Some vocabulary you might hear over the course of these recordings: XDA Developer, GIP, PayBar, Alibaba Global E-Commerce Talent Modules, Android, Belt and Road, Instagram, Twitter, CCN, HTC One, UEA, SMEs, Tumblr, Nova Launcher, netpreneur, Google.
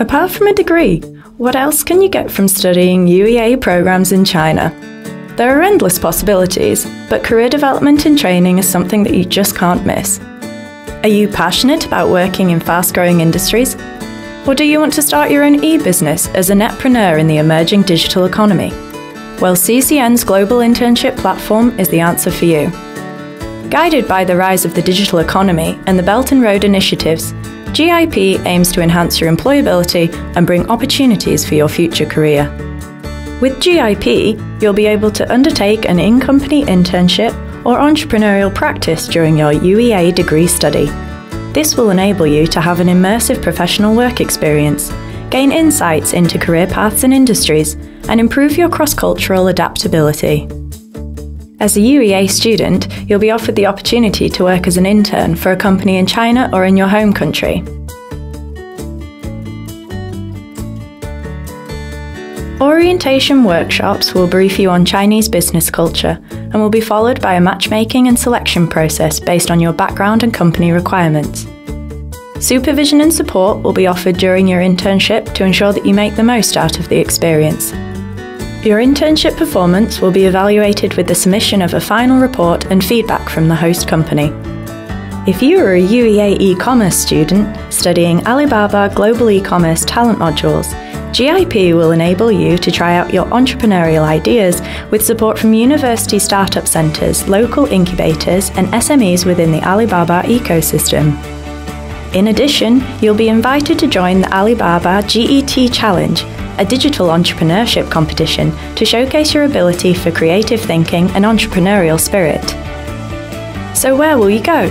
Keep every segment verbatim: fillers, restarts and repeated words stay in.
Apart from a degree, what else can you get from studying U E A programs in China? There are endless possibilities, but career development and training is something that you just can't miss. Are you passionate about working in fast-growing industries? Or do you want to start your own e-business as a netpreneur in the emerging digital economy? Well, C C N's Global Internship Platform is the answer for you. Guided by the rise of the digital economy and the Belt and Road initiatives, G I P aims to enhance your employability and bring opportunities for your future career. With G I P, you'll be able to undertake an in-company internship or entrepreneurial practice during your U E A degree study. This will enable you to have an immersive professional work experience, gain insights into career paths and industries, and improve your cross-cultural adaptability. As a U E A student, you'll be offered the opportunity to work as an intern for a company in China or in your home country. Orientation workshops will brief you on Chinese business culture and will be followed by a matchmaking and selection process based on your background and company requirements. Supervision and support will be offered during your internship to ensure that you make the most out of the experience. Your internship performance will be evaluated with the submission of a final report and feedback from the host company. If you are a U E A e-commerce student studying Alibaba Global E-Commerce Talent Modules, G I P will enable you to try out your entrepreneurial ideas with support from university startup centres, local incubators and S M Es within the Alibaba ecosystem. In addition, you'll be invited to join the Alibaba G E T Challenge, a digital entrepreneurship competition to showcase your ability for creative thinking and entrepreneurial spirit. So where will you go?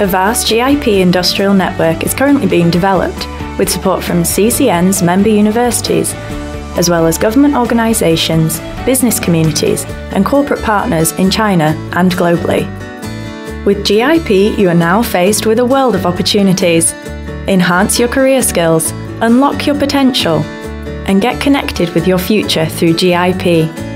A vast G I P industrial network is currently being developed, with support from C C N's member universities, as well as government organisations, business communities and corporate partners in China and globally. With G I P, you are now faced with a world of opportunities. Enhance your career skills, unlock your potential, and get connected with your future through G I P.